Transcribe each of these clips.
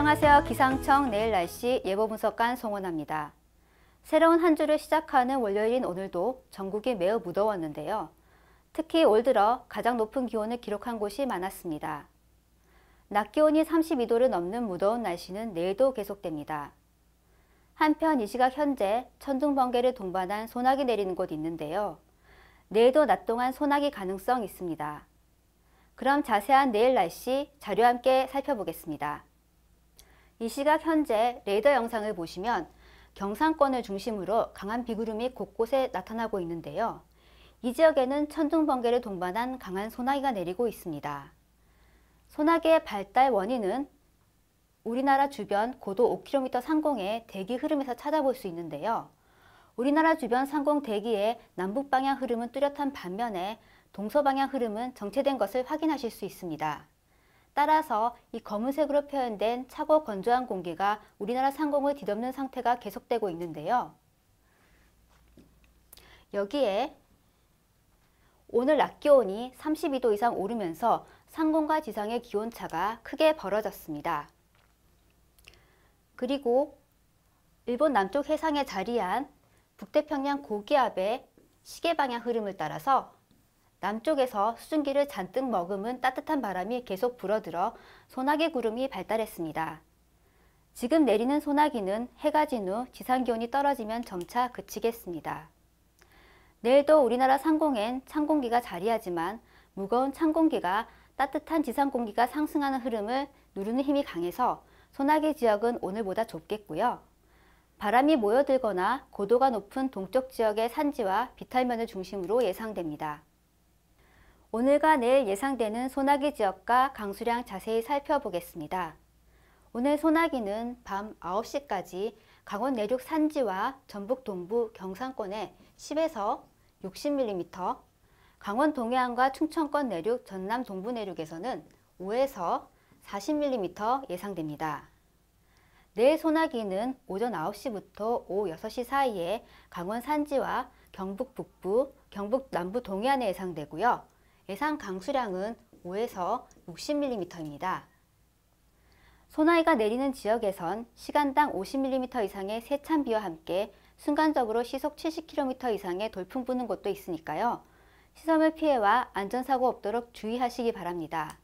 안녕하세요. 기상청 내일 날씨 예보분석관 송원아입니다. 새로운 한 주를 시작하는 월요일인 오늘도 전국이 매우 무더웠는데요. 특히 올 들어 가장 높은 기온을 기록한 곳이 많았습니다. 낮 기온이 32도를 넘는 무더운 날씨는 내일도 계속됩니다. 한편 이 시각 현재 천둥 번개를 동반한 소나기 내리는 곳이 있는데요. 내일도 낮 동안 소나기 가능성 있습니다. 그럼 자세한 내일 날씨 자료와 함께 살펴보겠습니다. 이 시각 현재 레이더 영상을 보시면 경상권을 중심으로 강한 비구름이 곳곳에 나타나고 있는데요. 이 지역에는 천둥 번개를 동반한 강한 소나기가 내리고 있습니다. 소나기의 발달 원인은 우리나라 주변 고도 5km 상공의 대기 흐름에서 찾아볼 수 있는데요. 우리나라 주변 상공 대기의 남북방향 흐름은 뚜렷한 반면에 동서방향 흐름은 정체된 것을 확인하실 수 있습니다. 따라서 이 검은색으로 표현된 차고 건조한 공기가 우리나라 상공을 뒤덮는 상태가 계속되고 있는데요. 여기에 오늘 낮 기온이 32도 이상 오르면서 상공과 지상의 기온차가 크게 벌어졌습니다. 그리고 일본 남쪽 해상에 자리한 북태평양 고기압의 시계방향 흐름을 따라서 남쪽에서 수증기를 잔뜩 머금은 따뜻한 바람이 계속 불어들어 소나기 구름이 발달했습니다. 지금 내리는 소나기는 해가 진 후 지상기온이 떨어지면 점차 그치겠습니다. 내일도 우리나라 상공엔 찬 공기가 자리하지만 무거운 찬 공기가 따뜻한 지상 공기가 상승하는 흐름을 누르는 힘이 강해서 소나기 지역은 오늘보다 좁겠고요. 바람이 모여들거나 고도가 높은 동쪽 지역의 산지와 비탈면을 중심으로 예상됩니다. 오늘과 내일 예상되는 소나기 지역과 강수량 자세히 살펴보겠습니다. 오늘 소나기는 밤 9시까지 강원 내륙 산지와 전북 동부 경상권에 10에서 60mm, 강원 동해안과 충청권 내륙, 전남 동부 내륙에서는 5에서 40mm 예상됩니다. 내일 소나기는 오전 9시부터 오후 6시 사이에 강원 산지와 경북 북부, 경북 남부 동해안에 예상되고요. 예상 강수량은 5에서 60mm입니다. 소나기가 내리는 지역에선 시간당 50mm 이상의 세찬 비와 함께 순간적으로 시속 70km 이상의 돌풍 부는 곳도 있으니까요. 시설물 피해와 안전사고 없도록 주의하시기 바랍니다.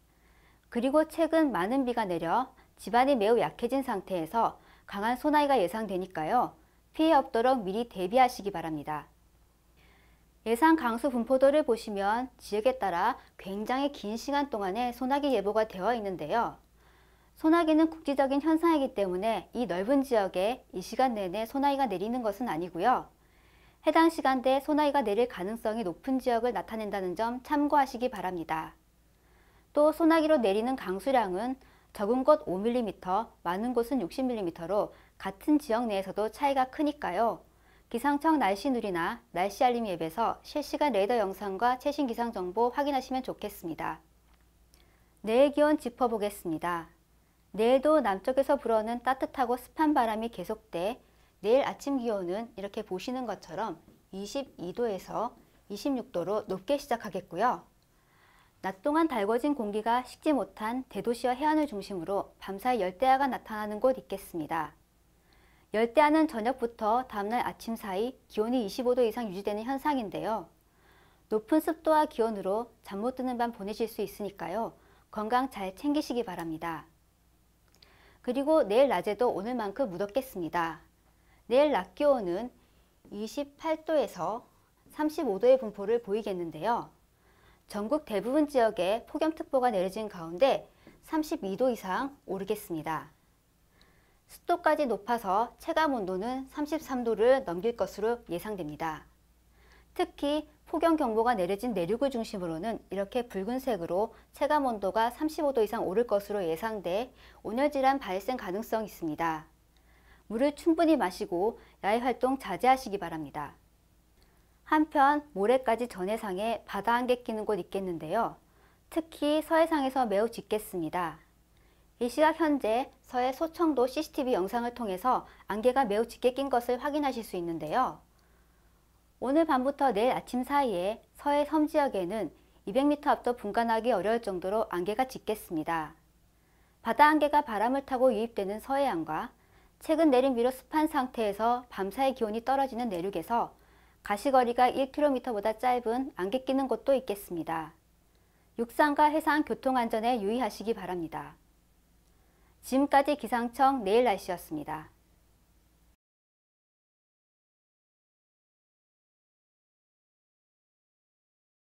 그리고 최근 많은 비가 내려 지반이 매우 약해진 상태에서 강한 소나기가 예상되니까요. 피해 없도록 미리 대비하시기 바랍니다. 예상 강수 분포도를 보시면 지역에 따라 굉장히 긴 시간 동안의 소나기 예보가 되어 있는데요. 소나기는 국지적인 현상이기 때문에 이 넓은 지역에 이 시간 내내 소나기가 내리는 것은 아니고요. 해당 시간대에 소나기가 내릴 가능성이 높은 지역을 나타낸다는 점 참고하시기 바랍니다. 또 소나기로 내리는 강수량은 적은 곳 5mm, 많은 곳은 60mm로 같은 지역 내에서도 차이가 크니까요. 기상청 날씨 누리나 날씨 알림 앱에서 실시간 레이더 영상과 최신 기상 정보 확인하시면 좋겠습니다. 내일 기온 짚어보겠습니다. 내일도 남쪽에서 불어오는 따뜻하고 습한 바람이 계속돼 내일 아침 기온은 이렇게 보시는 것처럼 22도에서 26도로 높게 시작하겠고요. 낮 동안 달궈진 공기가 식지 못한 대도시와 해안을 중심으로 밤사이 열대야가 나타나는 곳이 있겠습니다. 열대야는 저녁부터 다음날 아침 사이 기온이 25도 이상 유지되는 현상인데요. 높은 습도와 기온으로 잠 못 드는 밤 보내실 수 있으니까요. 건강 잘 챙기시기 바랍니다. 그리고 내일 낮에도 오늘만큼 무덥겠습니다. 내일 낮 기온은 28도에서 35도의 분포를 보이겠는데요. 전국 대부분 지역에 폭염특보가 내려진 가운데 32도 이상 오르겠습니다. 습도까지 높아서 체감온도는 33도를 넘길 것으로 예상됩니다. 특히 폭염경보가 내려진 내륙을 중심으로는 이렇게 붉은색으로 체감온도가 35도 이상 오를 것으로 예상돼 온열질환 발생 가능성이 있습니다. 물을 충분히 마시고 야외활동 자제하시기 바랍니다. 한편 모레까지 전 해상에 바다 안개 끼는 곳 있겠는데요. 특히 서해상에서 매우 짙겠습니다. 이 시각 현재 서해 소청도 CCTV 영상을 통해서 안개가 매우 짙게 낀 것을 확인하실 수 있는데요. 오늘 밤부터 내일 아침 사이에 서해 섬 지역에는 200m 앞도 분간하기 어려울 정도로 안개가 짙겠습니다. 바다 한계가 바람을 타고 유입되는 서해안과 최근 내륙 위로 습한 상태에서 밤사이 기온이 떨어지는 내륙에서 가시거리가 1km보다 짧은 안개 끼는 곳도 있겠습니다. 육상과 해상 교통안전에 유의하시기 바랍니다. 지금까지 기상청 내일 날씨였습니다.